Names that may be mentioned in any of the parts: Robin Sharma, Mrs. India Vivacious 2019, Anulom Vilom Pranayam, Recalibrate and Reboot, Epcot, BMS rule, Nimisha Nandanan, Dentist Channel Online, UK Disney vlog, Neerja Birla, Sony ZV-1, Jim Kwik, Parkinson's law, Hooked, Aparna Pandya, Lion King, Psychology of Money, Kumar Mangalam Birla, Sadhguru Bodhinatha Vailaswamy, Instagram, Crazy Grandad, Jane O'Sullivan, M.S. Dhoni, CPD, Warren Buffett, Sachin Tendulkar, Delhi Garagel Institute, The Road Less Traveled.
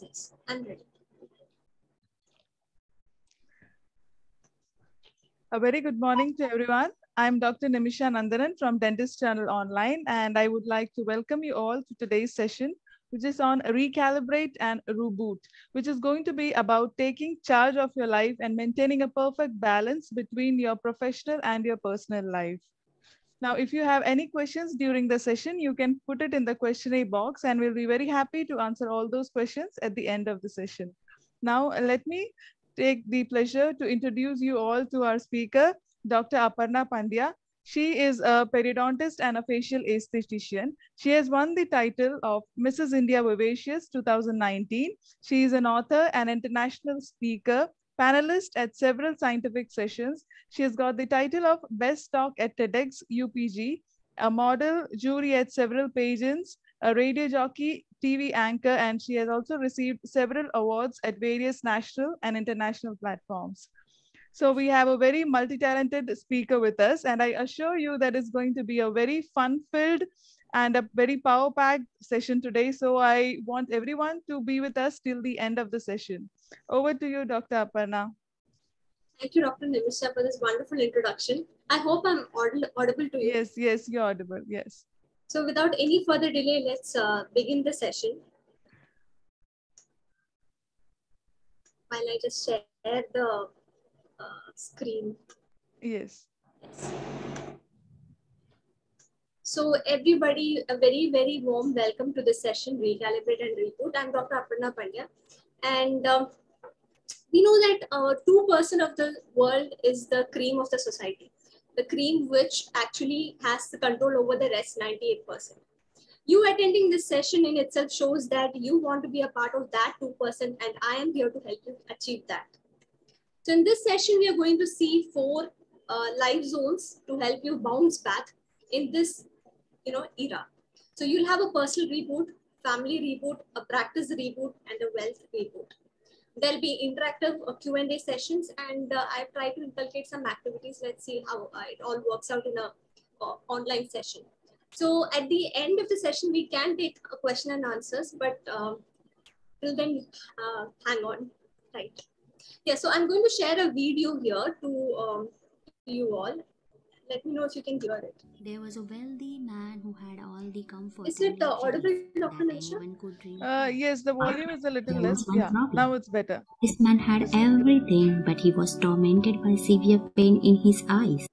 Yes, I'm ready. A very good morning to everyone. I'm Dr. Nimisha Nandanan from Dentist Channel Online, and I would like to welcome you all to today's session, which is on Recalibrate and Reboot, which is going to be about taking charge of your life and maintaining a perfect balance between your professional and your personal life. Now, if you have any questions during the session, you can put it in the questionnaire box, and we'll be very happy to answer all those questions at the end of the session. Now, let me take the pleasure to introduce you all to our speaker, Dr. Aparna Pandya. She is a periodontist and a facial aesthetician. She has won the title of Mrs. India Vivacious 2019. She is an author and international speaker, panelist at several scientific sessions. She has got the title of Best Talk at TEDx UPG, a model jury at several pageants, a radio jockey, TV anchor, and she has also received several awards at various national and international platforms. So we have a very multi-talented speaker with us, and I assure you that it's going to be a very fun-filled and a very power-packed session today. So I want everyone to be with us till the end of the session. Over to you, Dr. Aparna. Thank you, Dr. Nimisha, for this wonderful introduction. I hope I'm audible to you. Yes, yes, you're audible, yes. So without any further delay, let's begin the session. While I just share the screen. Yes. Yes. So everybody, a very, very warm welcome to this session, Recalibrate and Reboot. I'm Dr. Aparna Pandya. And we know that 2% of the world is the cream of the society, the cream which actually has the control over the rest 98%. You attending this session in itself shows that you want to be a part of that 2%, and I am here to help you achieve that. So in this session, we are going to see four life zones to help you bounce back in this era. So you'll have a personal reboot, family reboot, a practice reboot, and a wealth reboot. There'll be interactive Q&A sessions, and I've tried to inculcate some activities. Let's see how it all works out in an online session. So at the end of the session, we can take a question and answers, but till then, hang on, right? Yeah, so I'm going to share a video here to you all. Let me know if you can hear it. There was a wealthy man who had all the comfort. Is it audible, Dr. Nisha? Yes, the volume is a little less. Yeah, now it's better. This man had everything, but he was tormented by severe pain in his eyes.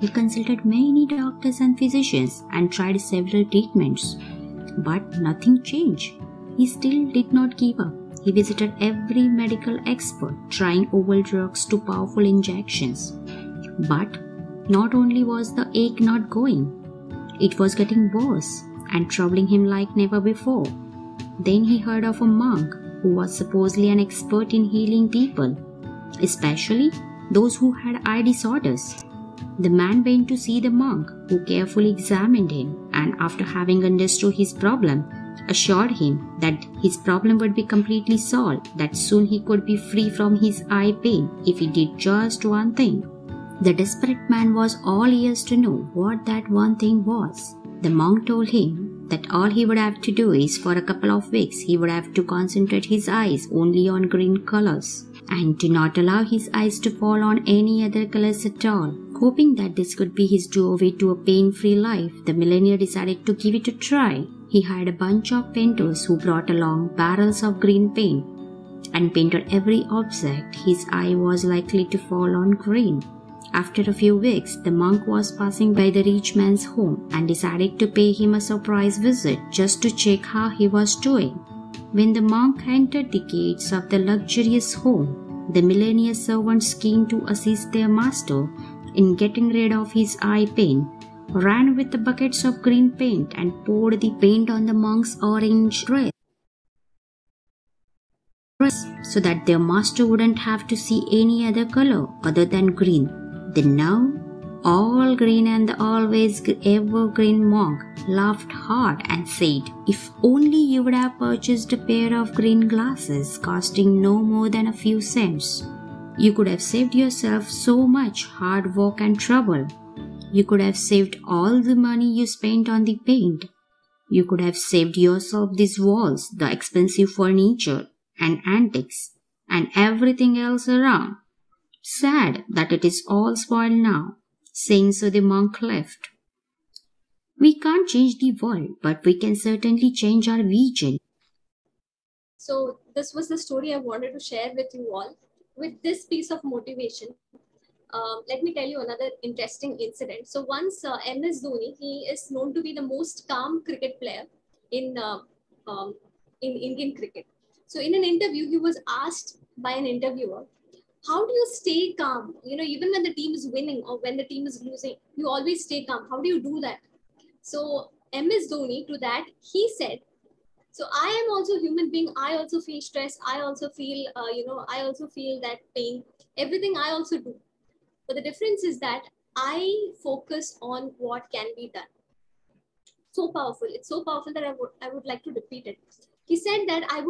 He consulted many doctors and physicians and tried several treatments, but nothing changed. He still did not give up. He visited every medical expert, trying oral drugs to powerful injections. But not only was the ache not going, it was getting worse and troubling him like never before. Then he heard of a monk who was supposedly an expert in healing people, especially those who had eye disorders. The man went to see the monk, who carefully examined him and, after having understood his problem, assured him that his problem would be completely solved, that soon he could be free from his eye pain if he did just one thing. The desperate man was all ears to know what that one thing was. The monk told him that all he would have to do is, for a couple of weeks, he would have to concentrate his eyes only on green colors and to not allow his eyes to fall on any other colors at all. Hoping that this could be his doorway to a pain-free life, the millionaire decided to give it a try. He hired a bunch of painters who brought along barrels of green paint and painted every object his eye was likely to fall on green. After a few weeks, the monk was passing by the rich man's home and decided to pay him a surprise visit just to check how he was doing. When the monk entered the gates of the luxurious home, the millionaire servants, keen to assist their master in getting rid of his eye pain, ran with the buckets of green paint and poured the paint on the monk's orange dress so that their master wouldn't have to see any other color other than green. The now all green and the always evergreen monk laughed hard and said, "If only you would have purchased a pair of green glasses costing no more than a few cents, you could have saved yourself so much hard work and trouble." You could have saved all the money you spent on the paint. You could have saved yourself these walls, the expensive furniture, and antiques, and everything else around. Sad that it is all spoiled now, saying so the monk left. We can't change the world, but we can certainly change our vision. So this was the story I wanted to share with you all. With this piece of motivation, let me tell you another interesting incident. So once M.S. Dhoni, he is known to be the most calm cricket player in Indian cricket. So in an interview, he was asked by an interviewer, how do you stay calm? You know, even when the team is winning or when the team is losing, you always stay calm. How do you do that? So M.S. Dhoni, to that, he said, so I am also a human being. I also feel stress. I also feel, I also feel that pain. Everything I also do. But the difference is that I focus on what can be done. So powerful. It's so powerful that I would like to repeat it. He said that I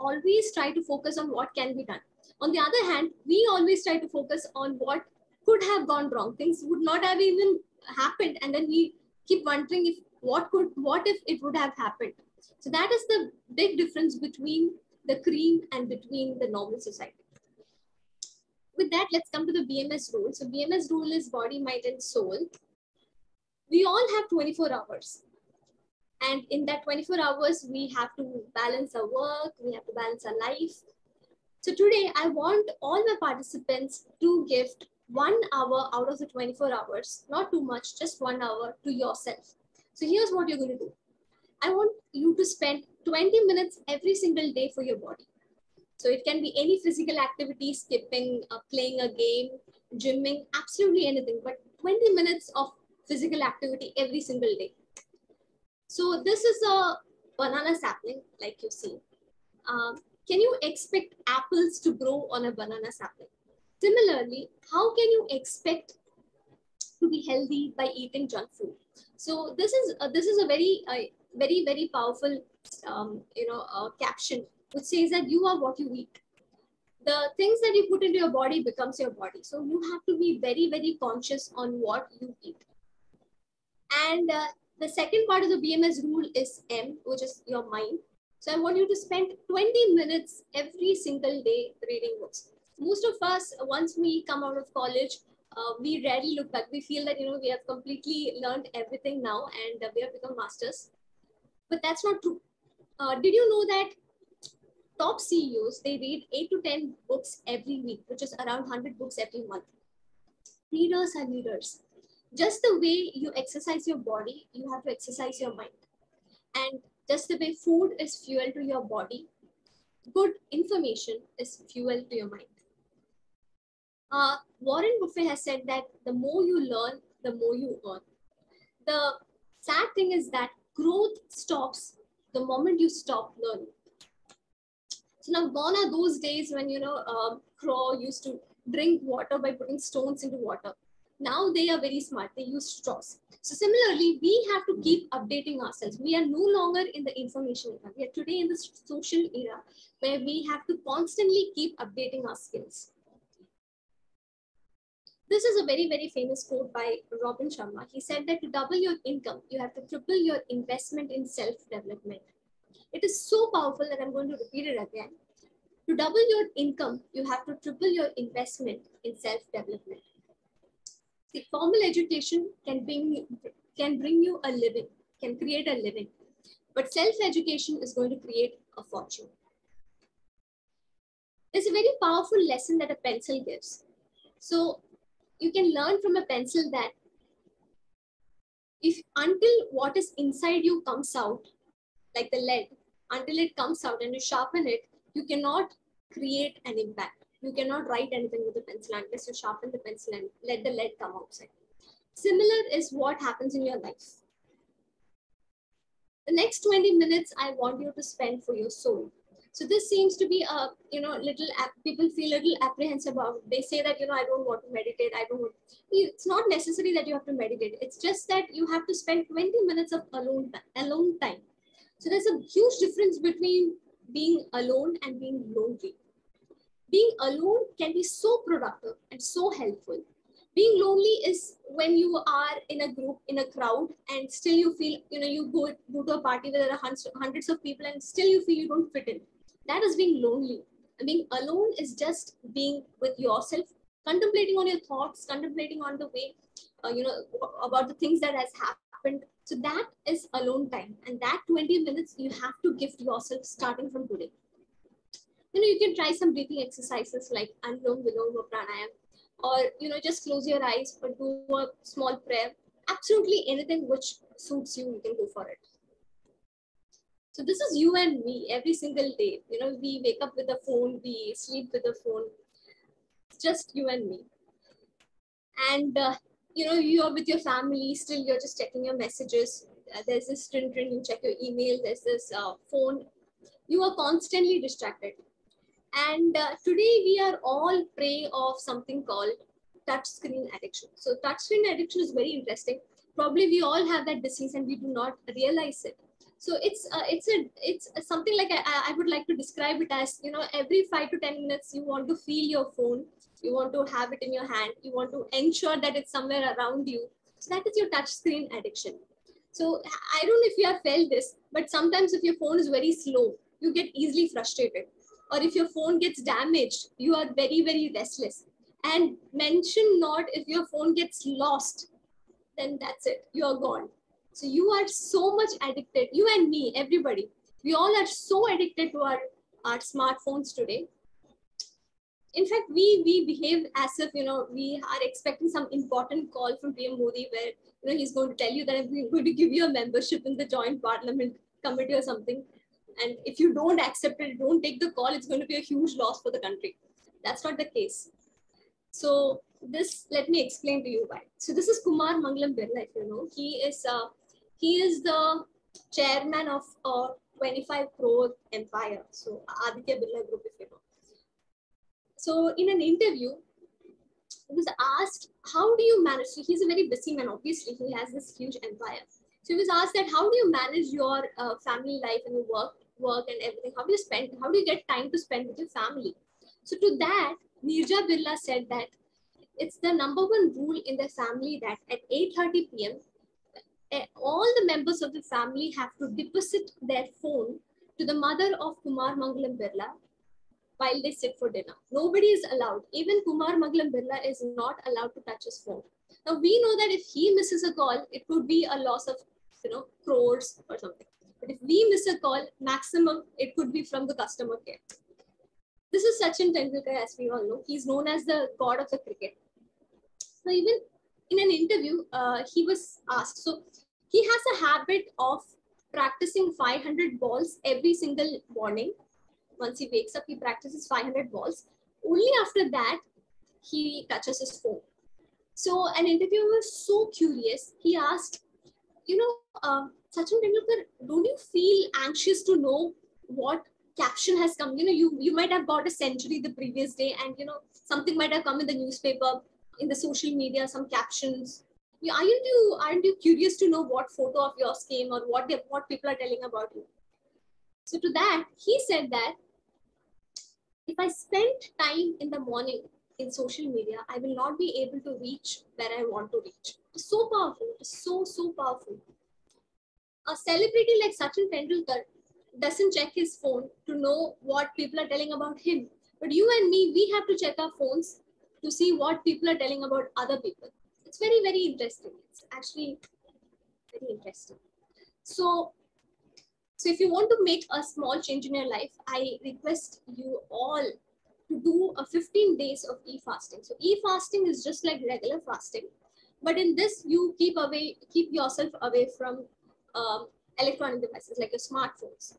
always try to focus on what can be done. On the other hand, we always try to focus on what could have gone wrong. Things would not have even happened. And then we keep wondering what if it would have happened. So that is the big difference between the cream and between the normal society. With that, let's come to the BMS rule. So BMS rule is body, mind, and soul. We all have 24 hours. And in that 24 hours, we have to balance our work, we have to balance our life. So today, I want all my participants to gift 1 hour out of the 24 hours, not too much, just 1 hour to yourself. So here's what you're going to do. I want you to spend 20 minutes every single day for your body. So it can be any physical activity, skipping, playing a game, gymming, absolutely anything, but 20 minutes of physical activity every single day. So this is a banana sapling, like you see. Can you expect apples to grow on a banana sapling? Similarly, how can you expect to be healthy by eating junk food? So this is a very, very powerful, caption, which says that you are what you eat. The things that you put into your body becomes your body. So you have to be very, very conscious on what you eat. And the second part of the BMS rule is M, which is your mind. So I want you to spend 20 minutes every single day reading books. Most of us, once we come out of college, we rarely look back. We feel that, we have completely learned everything now and we have become masters. But that's not true. Did you know that top CEOs, they read 8 to 10 books every week, which is around 100 books every month. Readers are leaders. Just the way you exercise your body, you have to exercise your mind. And just the way food is fuel to your body, good information is fuel to your mind. Warren Buffett has said that the more you learn, the more you earn. The sad thing is that growth stops the moment you stop learning. So now gone are those days when, Crow used to drink water by putting stones into water. Now they are very smart. They use straws. So similarly, we have to keep updating ourselves. We are no longer in the information era. We are today in the social era where we have to constantly keep updating our skills. This is a very, very famous quote by Robin Sharma. He said that to double your income, you have to triple your investment in self-development. It is so powerful that I'm going to repeat it again. To double your income, you have to triple your investment in self-development. See, formal education can bring you a living, can create a living. But self-education is going to create a fortune. There's a very powerful lesson that a pencil gives. So you can learn from a pencil that until what is inside you comes out, like the lead, until it comes out and you sharpen it, you cannot create an impact. You cannot write anything with a pencil unless you sharpen the pencil and let the lead come outside. Similar is what happens in your life. The next 20 minutes I want you to spend for your soul. So this seems to be a, people feel a little apprehensive about it. They say that, I don't want to meditate. I don't want to. It's not necessary that you have to meditate. It's just that you have to spend 20 minutes of alone time. So there's a huge difference between being alone and being lonely. Being alone can be so productive and so helpful. Being lonely is when you are in a group, in a crowd, and still you feel, you know, you go to a party where there are hundreds of people and still you feel you don't fit in. That is being lonely. And being alone is just being with yourself, contemplating on your thoughts, contemplating on the way, you know, about the things that has happened. So that is alone time. And that 20 minutes you have to gift yourself starting from today. You know, you can try some breathing exercises like Anulom Vilom Pranayam, or, you know, just close your eyes or do a small prayer. Absolutely anything which suits you, you can go for it. So this is you and me every single day. You know, we wake up with a phone, we sleep with a phone. It's just you and me. And, you know, you're with your family, still you're just checking your messages. There's this trin-trin, you check your email, there's this phone. You are constantly distracted. And today we are all prey of something called touchscreen addiction. So touchscreen addiction is very interesting. Probably we all have that disease and we do not realize it. So it's something like I would like to describe it as, you know, every 5 to 10 minutes you want to feel your phone, you want to have it in your hand, you want to ensure that it's somewhere around you. So that is your touchscreen addiction. So I don't know if you have felt this, but sometimes if your phone is very slow, you get easily frustrated. Or if your phone gets damaged, you are very, very restless. And mention not if your phone gets lost, then that's it, you're gone. So you are so much addicted, you and me, everybody. We all are so addicted to our smartphones today. In fact, we behave as if, you know, we are expecting some important call from PM Modi where, you know, he's going to tell you that we're going to give you a membership in the Joint Parliament Committee or something. And if you don't accept it, don't take the call, it's going to be a huge loss for the country. That's not the case. So this, let me explain to you why. So this is Kumar Mangalam Birla, if you know. He is the chairman of a 25 crore empire. So Aditya Birla group, if you know. So in an interview, he was asked, how do you manage? So he's a very busy man, obviously. He has this huge empire. So he was asked that, how do you manage your family life and your work and everything? How do you spend? How do you get time to spend with your family? So to that, Neerja Birla said that it's the #1 rule in the family that at 8:30 p.m., all the members of the family have to deposit their phone to the mother of Kumar Mangalam Birla while they sit for dinner. Nobody is allowed. Even Kumar Mangalam Birla is not allowed to touch his phone. Now we know that if he misses a call, it could be a loss of, you know, crores or something. But if we miss a call, maximum, it could be from the customer care. This is Sachin Tendulkar, as we all know. He's known as the god of the cricket. So even in an interview, he was asked. So he has a habit of practicing 500 balls every single morning. Once he wakes up, he practices 500 balls. Only after that, he touches his phone. So an interviewer was so curious. He asked, you know, Sachin Tendulkar, don't you feel anxious to know what caption has come? You know, you might have got a century the previous day and, you know, something might have come in the newspaper, in the social media, some captions. Aren't you curious to know what photo of yours came or what people are telling about you? So to that, he said that if I spend time in the morning in social media, I will not be able to reach where I want to reach. It's so powerful. It's so, so powerful. A celebrity like Sachin Tendulkar doesn't check his phone to know what people are telling about him. But you and me, we have to check our phones to see what people are telling about other people. It's very, very interesting. It's actually very interesting. So if you want to make a small change in your life, I request you all to do a 15 days of e-fasting. So e-fasting is just like regular fasting, but in this you keep yourself away from electronic devices like your smartphones.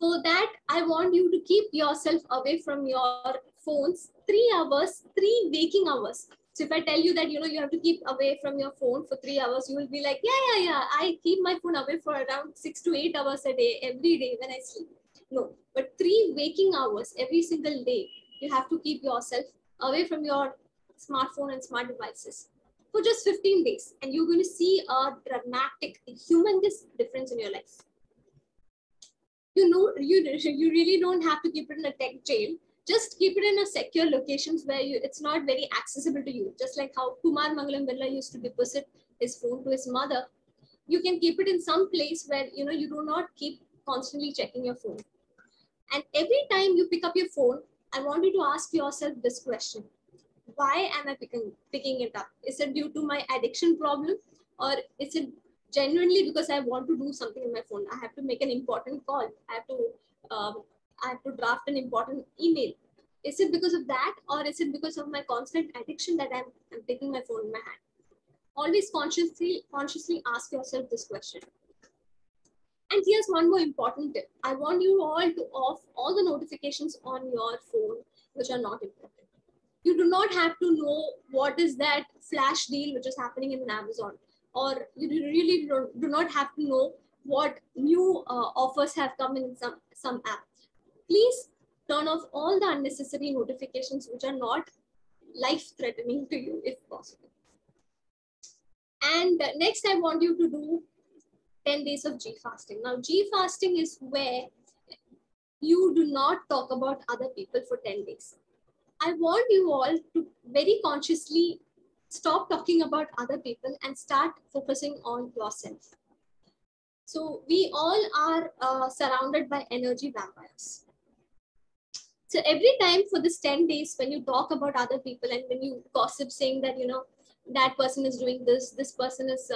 So that I want you to keep yourself away from your phones 3 hours, 3 waking hours. So if I tell you that, you know, you have to keep away from your phone for 3 hours, you will be like, yeah. I keep my phone away for around 6 to 8 hours a day, every day when I sleep. No, but 3 waking hours every single day, you have to keep yourself away from your smartphone and smart devices for just 15 days. And you're going to see a dramatic, humongous difference in your life. You know, you really don't have to keep it in a tech jail. just keep it in a secure locations where it's not very accessible to you. Just like how Kumar Mangalam Birla used to deposit his phone to his mother, you can keep it in some place where you do not keep constantly checking your phone. And every time you pick up your phone, I want you to ask yourself this question. Why am I picking it up? Is it due to my addiction problem? Or is it genuinely because I want to do something in my phone? I have to make an important call. I have to draft an important email. Is it because of that? Or is it because of my constant addiction that I'm taking my phone in my hand? Always consciously ask yourself this question. And here's one more important tip. I want you all to off all the notifications on your phone which are not important. You do not have to know what is that flash deal which is happening in Amazon, or you really do not have to know what new offers have come in some app. Please turn off all the unnecessary notifications which are not life-threatening to you if possible. And next, I want you to do 10 days of G fasting. Now, G fasting is where you do not talk about other people for 10 days. I want you all to very consciously stop talking about other people and start focusing on yourself. So we all are surrounded by energy vampires. So every time for this 10 days, when you talk about other people and when you gossip saying that, that person is doing this, this person is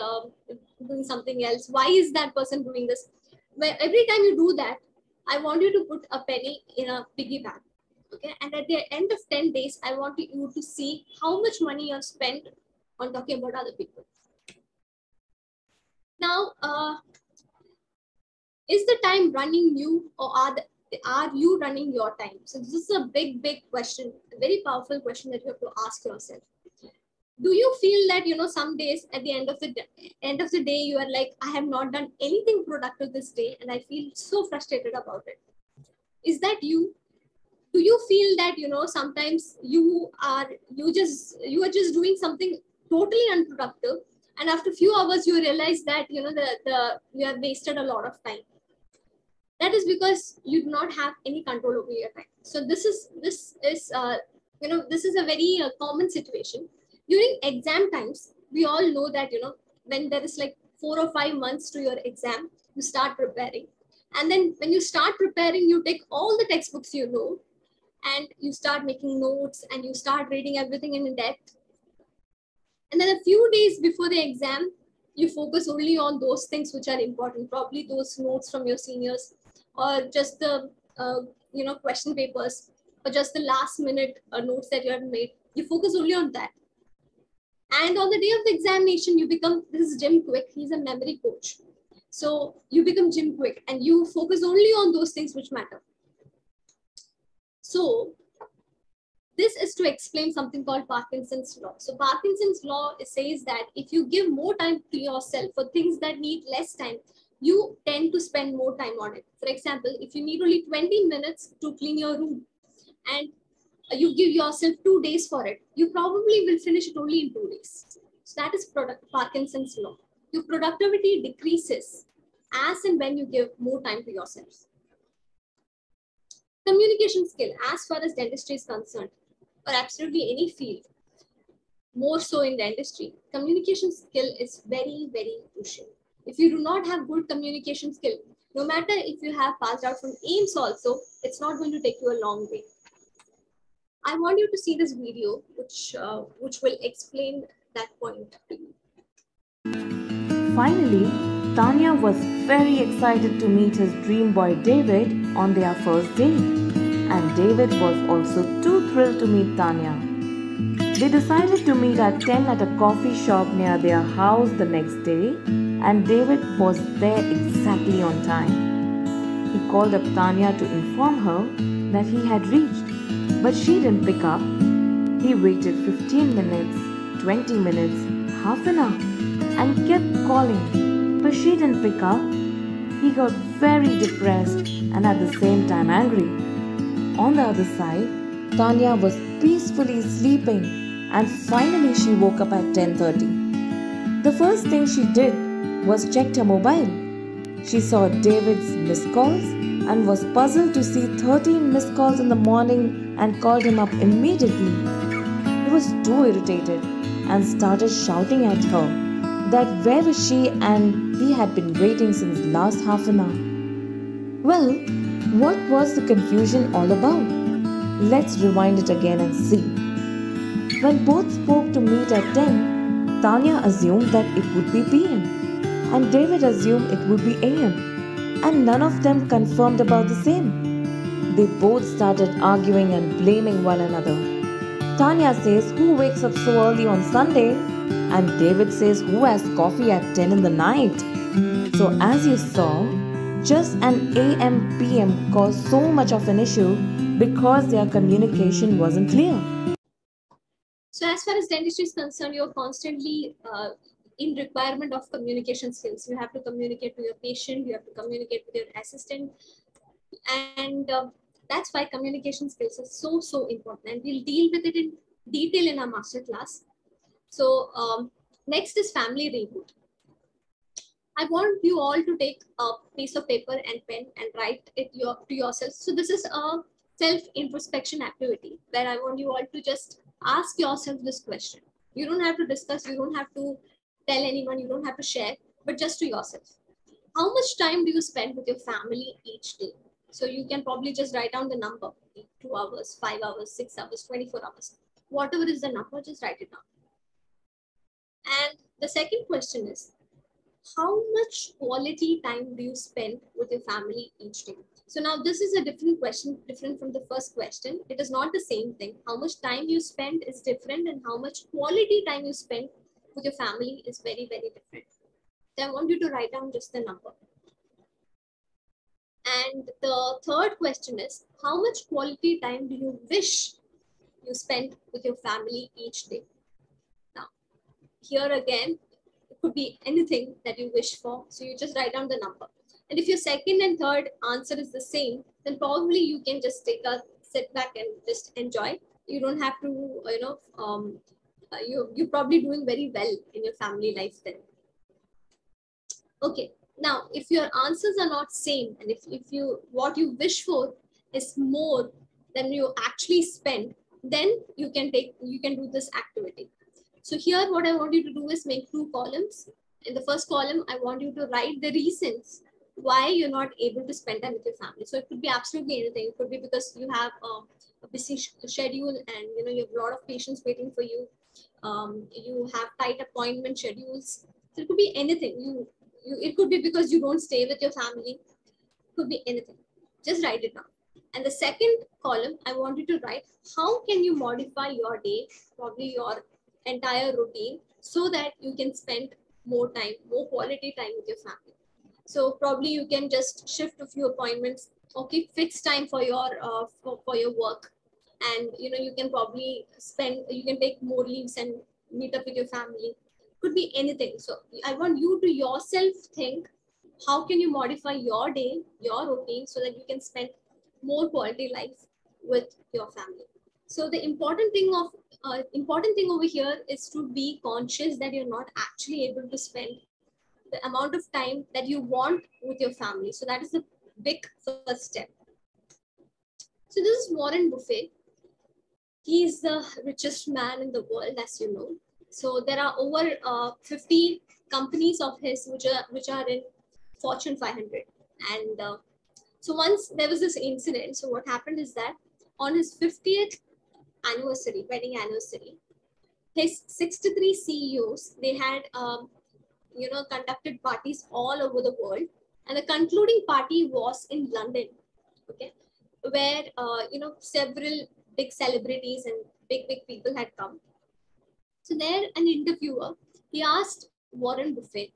doing something else. Why is that person doing this? But every time you do that, I want you to put a penny in a piggy bank. Okay? And at the end of 10 days, I want you to see how much money you've spent on talking about other people. Now, is the time running you, or are you running your time? So this is a big question, a very powerful question that you have to ask yourself. Do you feel that, some days at the end of the day, you are like, I have not done anything productive this day and I feel so frustrated about it. Is that you? Do you feel that, sometimes you are just doing something totally unproductive, and after a few hours you realize that, you have wasted a lot of time? That is because you do not have any control over your time. So this is a very common situation. During exam times, we all know that, when there is like 4 or 5 months to your exam, you start preparing. And then when you start preparing, you take all the textbooks you know, and you start making notes and you start reading everything in depth. And then a few days before the exam, you focus only on those things which are important, probably those notes from your seniors, or just the, question papers, or just the last minute notes that you have made. You focus only on that. And on the day of the examination, this is Jim Kwik, he's a memory coach. So you become Jim Kwik and you focus only on those things which matter. So this is to explain something called Parkinson's law. So Parkinson's law says that if you give more time to yourself for things that need less time, you tend to spend more time on it. For example, if you need only 20 minutes to clean your room and you give yourself 2 days for it, you probably will finish it only in 2 days. So that is Parkinson's law. Your productivity decreases as and when you give more time to yourself. Communication skill, as far as dentistry is concerned, or absolutely any field, more so in dentistry, communication skill is very, very crucial. If you do not have good communication skill, no matter if you have passed out from AIMS also, it's not going to take you a long way. I want you to see this video, which will explain that point to you. Finally, Tanya was very excited to meet his dream boy David on their first date. And David was also too thrilled to meet Tanya. They decided to meet at 10 at a coffee shop near their house the next day, and David was there exactly on time. He called up Tanya to inform her that he had reached. But she didn't pick up. He waited 15 minutes, 20 minutes, half an hour, and kept calling. But she didn't pick up. He got very depressed and at the same time angry. On the other side, Tanya was peacefully sleeping, and finally she woke up at 10:30. The first thing she did was checked her mobile. She saw David's missed calls and was puzzled to see 13 missed calls in the morning and called him up immediately. He was too irritated and started shouting at her that where was she and he had been waiting since last half an hour. Well, what was the confusion all about? Let's rewind it again and see. When both spoke to meet at 10, Tanya assumed that it would be PM and David assumed it would be AM. And none of them confirmed about the same. They both started arguing and blaming one another. Tanya says who wakes up so early on Sunday, and David says who has coffee at 10 in the night. So as you saw, just an AM-PM caused so much of an issue because their communication wasn't clear. So as far as dentistry is concerned, you're constantly in requirement of communication skills. You have to communicate to your patient, you have to communicate with your assistant, and that's why communication skills are so important, and we'll deal with it in detail in our master class. So next is family reboot. I want you all to take a piece of paper and pen and write it to yourself. So this is a self-introspection activity where I want you all to just ask yourself this question. You don't have to discuss, you don't have to tell anyone, you don't have to share, but just to yourself. How much time do you spend with your family each day? So you can probably just write down the number, 2 hours, 5 hours, 6 hours, 24 hours, whatever is the number, just write it down. And the second question is, how much quality time do you spend with your family each day? So now this is a different question, different from the first question. It is not the same thing. How much time you spend is different, and how much quality time you spend with your family is very different. So I want you to write down just the number. And the third question is, how much quality time do you wish you spent with your family each day? Now, here again, it could be anything that you wish for. So you just write down the number. And if your second and third answer is the same, then probably you can just take a sit back and just enjoy. You don't have to, you know, you're probably doing very well in your family life then. Okay, now if your answers are not same, and if what you wish for is more than you actually spend, then you can do this activity. So here what I want you to do is make two columns. In the first column, I want you to write the reasons why you're not able to spend time with your family. So it could be absolutely anything. It could be because you have a busy schedule, and you know you have a lot of patients waiting for you. You have tight appointment schedules. So it could be anything. It could be because you don't stay with your family. It could be anything. Just write it down. And the second column, I want you to write how can you modify your day, probably your entire routine, so that you can spend more time, more quality time with your family. So probably you can just shift a few appointments. Okay, fix time for your work. And you know, you can probably take more leaves and meet up with your family. Could be anything. So I want you to yourself think, how can you modify your day, your routine, so that you can spend more quality life with your family. So the important thing over here is to be conscious that you're not actually able to spend the amount of time that you want with your family. So that is the big first step. So this is Warren Buffett. He is the richest man in the world, as you know. So there are over 50 companies of his which are in Fortune 500. And so once there was this incident. So what happened is that on his 50th anniversary, wedding anniversary, his 63 CEOs, they had conducted parties all over the world, and the concluding party was in London. Okay, where several big celebrities and big people had come. So there, an interviewer, he asked Warren Buffett,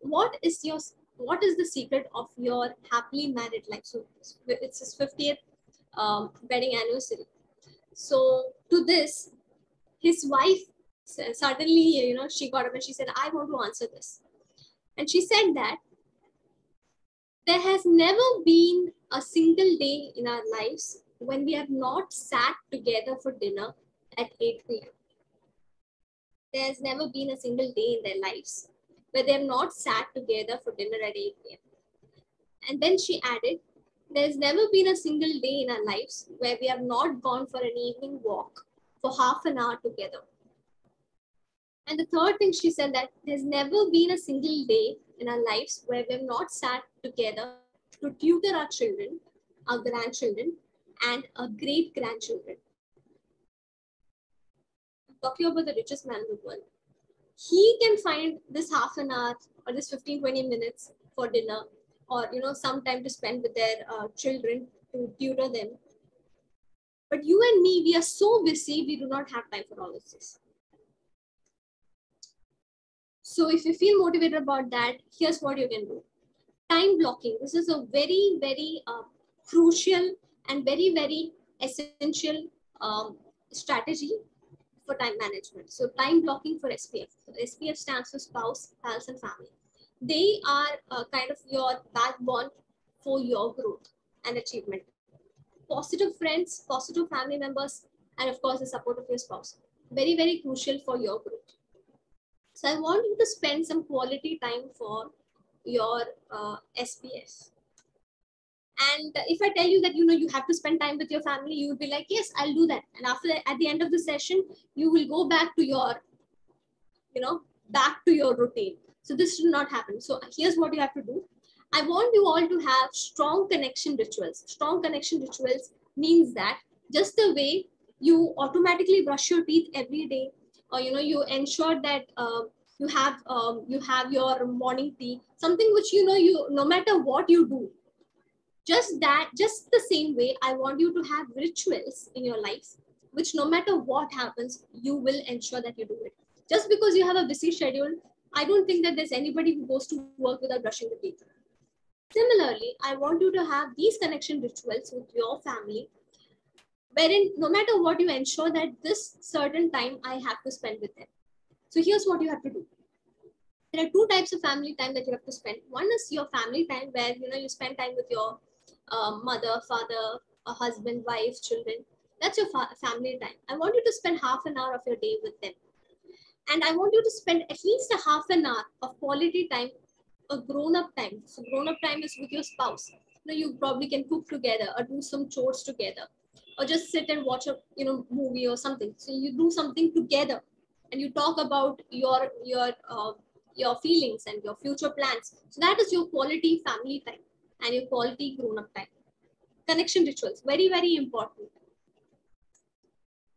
what is the secret of your happily married life? So it's his 50th wedding anniversary. So to this, his wife suddenly, she got up and she said, I want to answer this. And she said that there has never been a single day in our lives when we have not sat together for dinner at 8 p.m. There has never been a single day in their lives where they have not sat together for dinner at 8 p.m. And then she added, There's never been a single day in our lives where we have not gone for an evening walk for half an hour together. And the third thing she said, that there's never been a single day in our lives where we have not sat together to tutor our children, our grandchildren, and our great-grandchildren. Talking about the richest man in the world, he can find this half an hour or this 15-20 minutes for dinner, or some time to spend with their children to tutor them. But you and me, we are so busy, we do not have time for all of this. So if you feel motivated about that, here's what you can do. Time blocking. This is a very, very crucial and very, very essential strategy for time management. So time blocking for SPF. So SPF stands for spouse, pals, and family. They are kind of your backbone for your growth and achievement. Positive friends, positive family members, and of course the support of your spouse. Very, very crucial for your growth. So I want you to spend some quality time for your SPF. And if I tell you that, you have to spend time with your family, you would be like, yes, I'll do that. And after that, at the end of the session, you will go back to your, back to your routine. So this should not happen. So here's what you have to do. I want you all to have strong connection rituals. Strong connection rituals means that just the way you automatically brush your teeth every day, or you ensure that you have your morning tea, something which you no matter what you do, just the same way I want you to have rituals in your life, which no matter what happens, you will ensure that you do it. Just because you have a busy schedule, I don't think that there's anybody who goes to work without brushing the teeth. Similarly, I want you to have these connection rituals with your family, wherein no matter what, you ensure that this certain time I have to spend with them. So here's what you have to do. There are two types of family time that you have to spend. One is your family time where you spend time with your mother, father, a husband, wife, children. That's your family time. I want you to spend half an hour of your day with them. And I want you to spend at least a half an hour of quality time, a grown-up time. So grown-up time is with your spouse. You probably can cook together or do some chores together, or just sit and watch a movie or something. So you do something together, and you talk about your feelings and your future plans. So that is your quality family time and your quality grown-up time. Connection rituals, very, very important.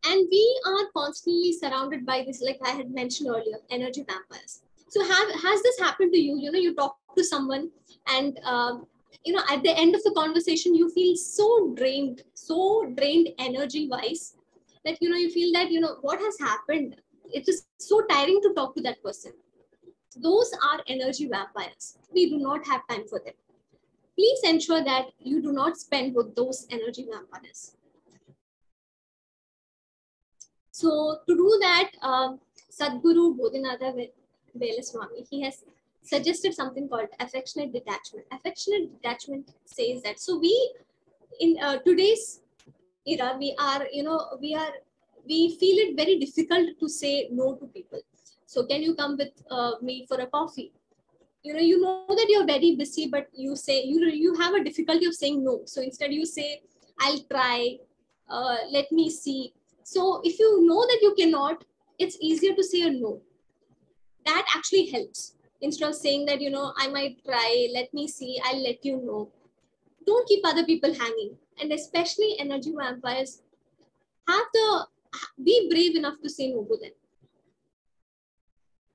And we are constantly surrounded by this, like I had mentioned earlier, energy vampires. So has this happened to you? You talk to someone and, at the end of the conversation, you feel so drained energy-wise that, you feel that, what has happened? It is so tiring to talk to that person. Those are energy vampires. We do not have time for them. Please ensure that you do not spend with those energy vampires. So to do that, Sadhguru Bodhinatha Vailaswamy, he has suggested something called affectionate detachment. Affectionate detachment says that. So we, in today's era, we feel it very difficult to say no to people. So can you come with me for a coffee? You know that you're very busy, but you say, you have a difficulty of saying no. So instead you say, I'll try, let me see. So if you know that you cannot, it's easier to say a no. That actually helps. Instead of saying that, I might try, let me see, I'll let you know. Don't keep other people hanging. And especially energy vampires, be brave enough to say no to them.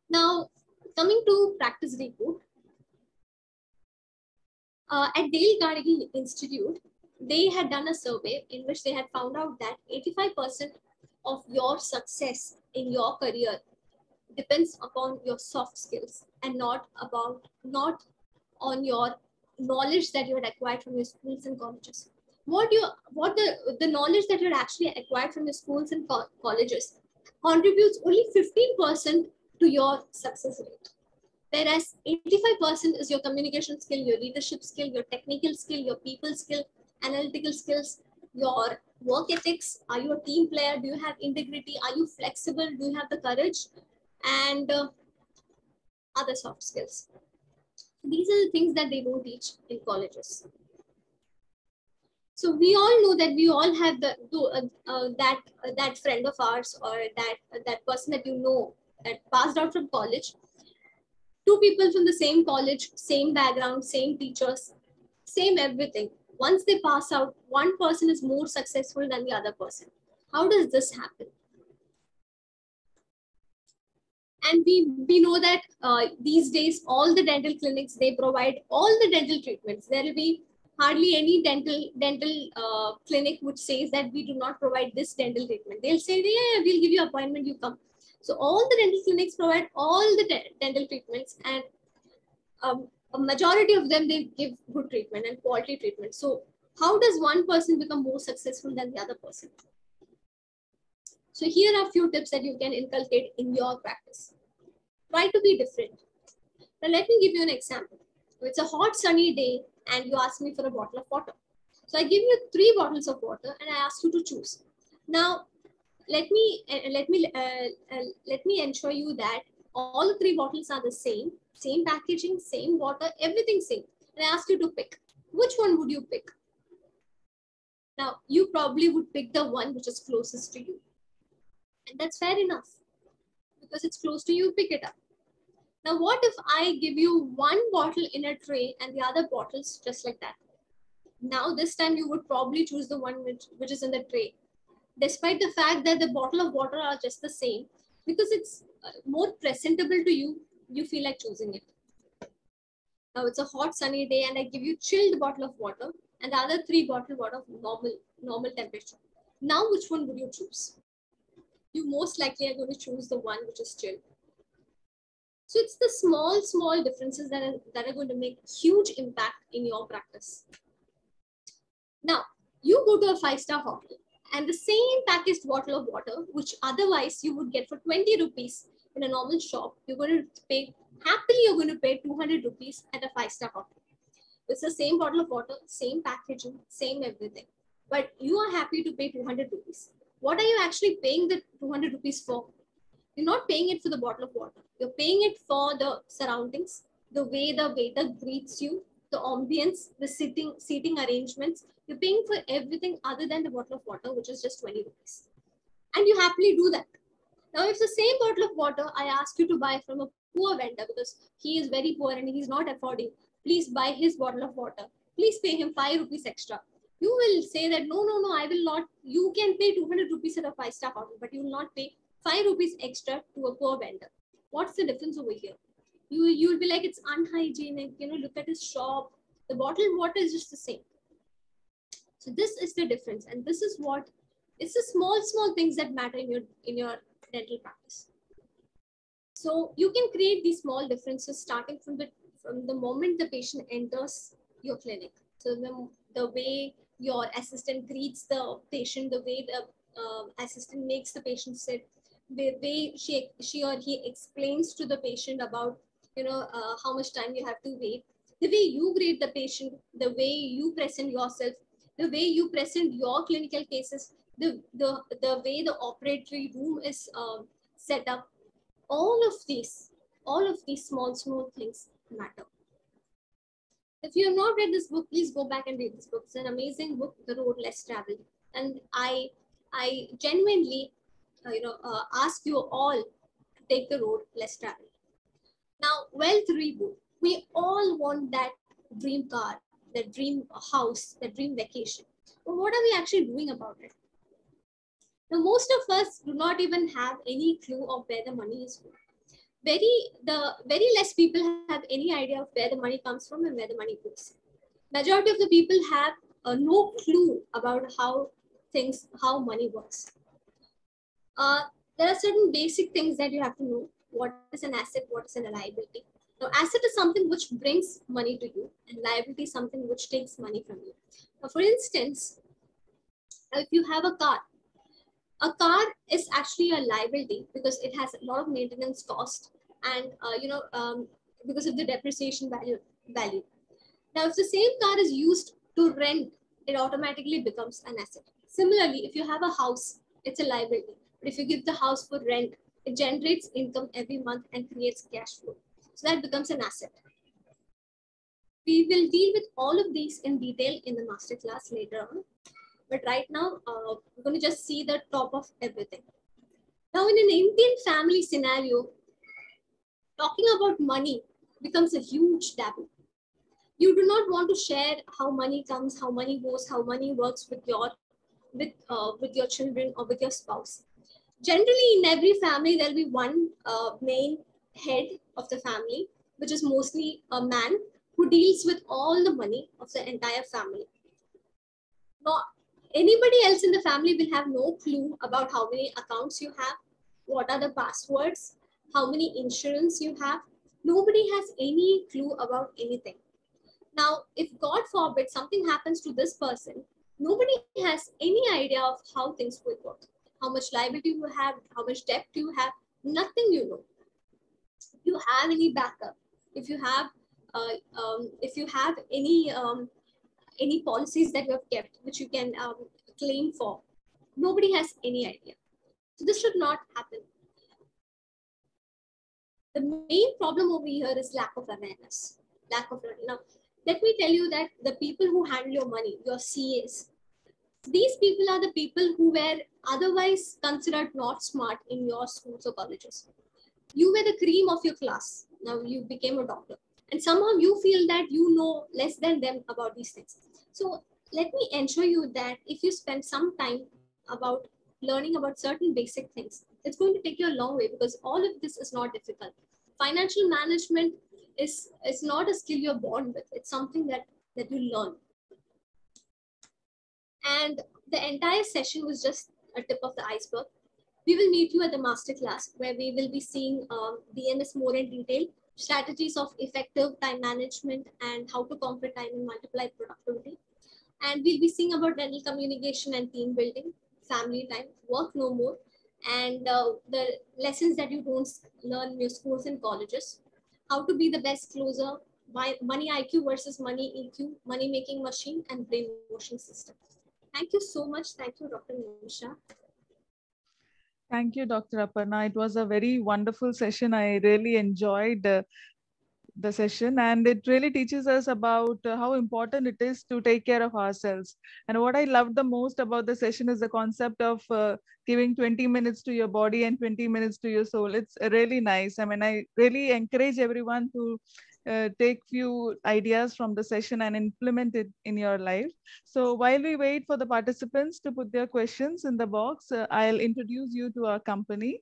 Now, coming to practice reboot. At Delhi Garagel Institute, they had done a survey in which they had found out that 85% of your success in your career depends upon your soft skills and not on your knowledge that you had acquired from your schools and colleges. The knowledge that you had actually acquired from your schools and colleges contributes only 15% to your success rate. Whereas 85% is your communication skill, your leadership skill, your technical skill, your people skill, analytical skills, your work ethics. Are you a team player? Do you have integrity? Are you flexible? Do you have the courage? And other soft skills. These are the things that they don't teach in colleges. So we all know that we all have the, that friend of ours or that person that you know that passed out from college. Two people from the same college, same background, same teachers, same everything. Once they pass out, one person is more successful than the other person. How does this happen? And we know that these days, all the dental clinics, they provide all the dental treatments. There will be hardly any dental clinic which says that we do not provide this dental treatment. They'll say, yeah, we'll give you an appointment, you come. So all the dental clinics provide all the dental treatments, and a majority of them, they give good treatment and quality treatment. So how does one person become more successful than the other person? So here are a few tips that you can inculcate in your practice. Try to be different. Now let me give you an example. It's a hot sunny day and you ask me for a bottle of water. So I give you 3 bottles of water and I ask you to choose. Now let me ensure you that all 3 bottles are the same packaging, same water, everything same. And I ask you to pick. Which one would you pick? Now you probably would pick the one which is closest to you. And that's fair enough, because it's close to you, pick it up. Now, what if I give you one bottle in a tray and the other bottles just like that? Now, this time you would probably choose the one which is in the tray, despite the fact that the bottle of water are just the same, because it's more presentable to you, you feel like choosing it. Now, it's a hot sunny day and I give you chilled bottle of water and the other 3 bottle water of normal temperature. Now, which one would you choose? You most likely are going to choose the one which is chilled. So it's the small differences that are going to make huge impact in your practice. Now, you go to a 5-star hotel and the same packaged bottle of water, which otherwise you would get for 20 rupees in a normal shop, you're going to pay, happily you're going to pay 200 rupees at a 5-star hotel. It's the same bottle of water, same packaging, same everything. But you are happy to pay 200 rupees. What are you actually paying the 200 rupees for? You're not paying it for the bottle of water. You're paying it for the surroundings, the way the waiter greets you, the ambience, the seating arrangements. You're paying for everything other than the bottle of water, which is just 20 rupees. And you happily do that. Now, if the same bottle of water I ask you to buy from a poor vendor, because he is very poor and he's not affording, please buy his bottle of water. Please pay him 5 rupees extra. You will say that, no, I will not. You can pay 200 rupees at a 5-star hotel, but you will not pay 5 rupees extra to a poor vendor. What's the difference over here? You will be like, it's unhygienic, look at his shop. The bottled water is just the same. So this is the difference. And this is what, it's the small things that matter in your dental practice. So you can create these small differences starting from the moment the patient enters your clinic. So the way your assistant greets the patient, the way the assistant makes the patient sit, the way she or he explains to the patient about, how much time you have to wait, the way you grade the patient, the way you present yourself, the way you present your clinical cases, the way the operatory room is set up. All of these small things matter. If you have not read this book, please go back and read this book. It's an amazing book, The Road Less Traveled. And I genuinely, ask you all to take the road less traveled. Now, wealth reboot. We all want that dream car, that dream house, that dream vacation. But what are we actually doing about it? Now, most of us do not even have any clue of where the money is going. Very less people have any idea of where the money comes from and where the money goes. Majority of the people have no clue about how money works. There are certain basic things that you have to know. What is an asset? What is a liability? Now, asset is something which brings money to you, and liability is something which takes money from you. Now, for instance, if you have a car. A car is actually a liability because it has a lot of maintenance cost and, because of the depreciation value. Now, if the same car is used to rent, it automatically becomes an asset. Similarly, if you have a house, it's a liability. But if you give the house for rent, it generates income every month and creates cash flow. So that becomes an asset. We will deal with all of these in detail in the masterclass later on. But right now, we're going to just see the top of everything. Now, in an Indian family scenario, talking about money becomes a huge taboo. You do not want to share how money comes, how money goes, how money works with your children or with your spouse. Generally, in every family, there'll be one main head of the family, which is mostly a man who deals with all the money of the entire family. Now, anybody else in the family will have no clue about how many accounts you have, what are the passwords, how many insurance you have. Nobody has any clue about anything. Now, if God forbid something happens to this person, nobody has any idea of how things will work. How much liability you have, how much debt you have, nothing you know. If you have any backup, if you have any policies that you have kept, which you can claim for, nobody has any idea. So this should not happen. The main problem over here is lack of awareness. Lack of awareness. Now, let me tell you that the people who handle your money, your CAs, these people are the people who were otherwise considered not smart in your schools or colleges. You were the cream of your class. Now you became a doctor. And somehow you feel that you know less than them about these things. So let me ensure you that if you spend some time about learning about certain basic things, it's going to take you a long way because all of this is not difficult. Financial management is not a skill you're born with. It's something that you learn. And the entire session was just a tip of the iceberg. We will meet you at the masterclass where we will be seeing BMS more in detail, strategies of effective time management and how to conquer time and multiply productivity. And we'll be seeing about rental communication and team building, family time, work no more, and the lessons that you don't learn in your schools and colleges, how to be the best closer, money IQ versus money EQ, money making machine and brainwashing system. Thank you so much. Thank you, Dr. Neerja. Thank you, Dr. Aparna. It was a very wonderful session. I really enjoyed the session, and it really teaches us about how important it is to take care of ourselves. And what I loved the most about the session is the concept of giving 20 minutes to your body and 20 minutes to your soul. It's really nice. I mean, I really encourage everyone to take few ideas from the session and implement it in your life. So while we wait for the participants to put their questions in the box, I'll introduce you to our company.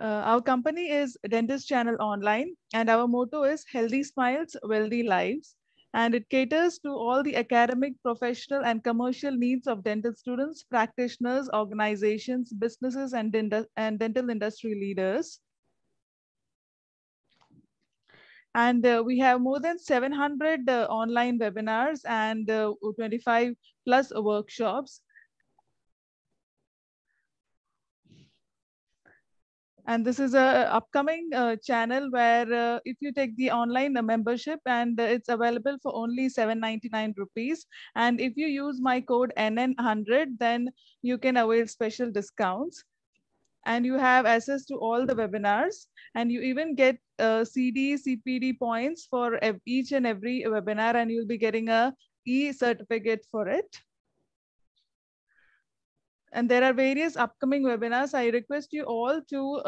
Our company is Dentist Channel Online, and our motto is Healthy Smiles, Wealthy Lives. And it caters to all the academic, professional, and commercial needs of dental students, practitioners, organizations, businesses, and dental industry leaders. And we have more than 700 online webinars and 25 plus workshops. And this is an upcoming channel where if you take the online membership, and it's available for only 799 rupees. And if you use my code NN100, then you can avail special discounts. And you have access to all the webinars. And you even get CD, CPD points for each and every webinar, and you'll be getting a e-certificate for it. And there are various upcoming webinars. I request you all to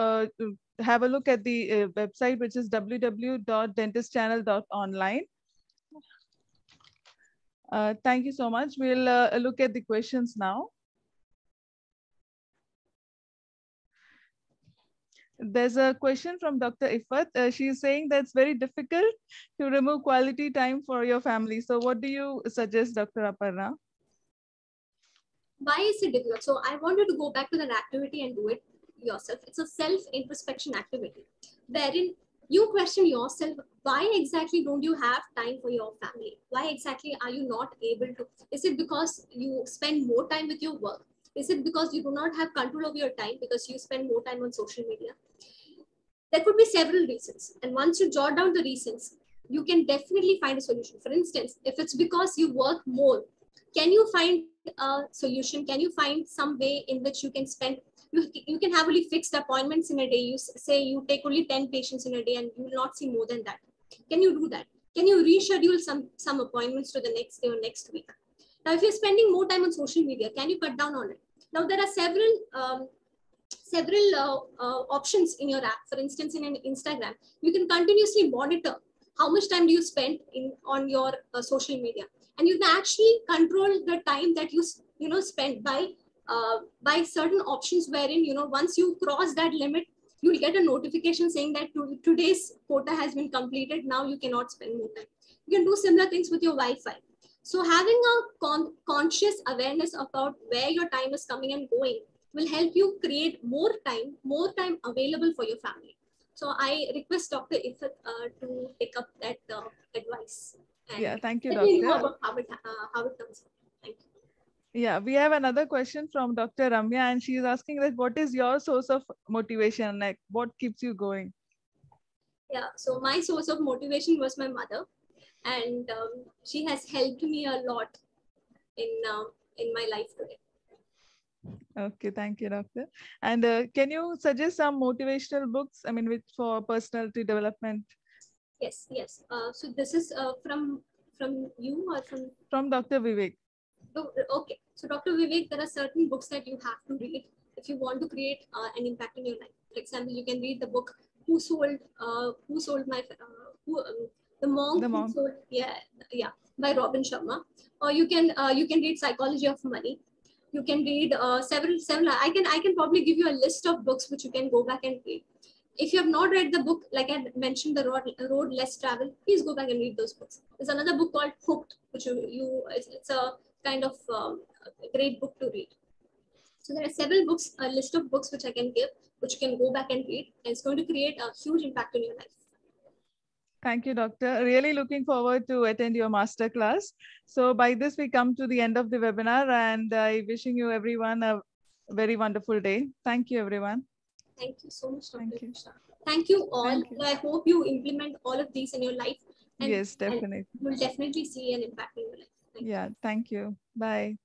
have a look at the website, which is www.dentistchannel.online. Thank you so much. We'll look at the questions now. There's a question from Dr. Ifat. She's saying that's very difficult to remove quality time for your family. So what do you suggest, Dr. Aparna? Why is it difficult? So I want you to go back to that activity and do it yourself. It's a self-introspection activity wherein you question yourself, why exactly don't you have time for your family? Why exactly are you not able to? Is it because you spend more time with your work? Is it because you do not have control over your time because you spend more time on social media? There could be several reasons. And once you jot down the reasons, you can definitely find a solution. For instance, if it's because you work more, can you find a solution? Can you find some way in which you can spend You can have only fixed appointments in a day. You say you take only 10 patients in a day and you will not see more than that. Can you do that? Can you reschedule some appointments to the next day or next week? Now, if you're spending more time on social media, can you cut down on it? Now, there are several options in your app. For instance, in an Instagram, you can continuously monitor how much time do you spend on your social media, and you can actually control the time that you spend by certain options, wherein once you cross that limit, you'll get a notification saying that today's quota has been completed. Now you cannot spend more time. You can do similar things with your Wi-Fi. So having a conscious awareness about where your time is coming and going will help you create more time available for your family. So I request Dr. Ifat to take up that advice. And yeah, thank you, Dr. About how it comes out. Thank you. Yeah, we have another question from Dr. Ramya, and she is asking that what is your source of motivation? Like, what keeps you going? Yeah, so my source of motivation was my mother, and she has helped me a lot in my life today. Okay, thank you, Doctor. And can you suggest some motivational books? I mean, for personality development. Yes, yes. So this is from you or from Dr. Vivek. Oh, okay, so Dr. Vivek, there are certain books that you have to read if you want to create an impact in your life. For example, you can read the book The Monk Who Sold, yeah, by Robin Sharma, or you can read Psychology of Money. You can read several. I can probably give you a list of books which you can go back and read. If you have not read the book, like I mentioned, The Road Less Traveled, please go back and read those books. There's another book called Hooked, which it's a kind of a great book to read. So there are several books, a list of books which I can give, which you can go back and read, and it's going to create a huge impact on your life. Thank you, Doctor. Really looking forward to attend your masterclass. So by this, we come to the end of the webinar, and I wishing you everyone a very wonderful day. Thank you, everyone. Thank you so much, Dr. Krishna. Thank you all. Thank you. I hope you implement all of these in your life. And, yes, definitely. You'll definitely see an impact in your life. Thank you. Thank you. Bye.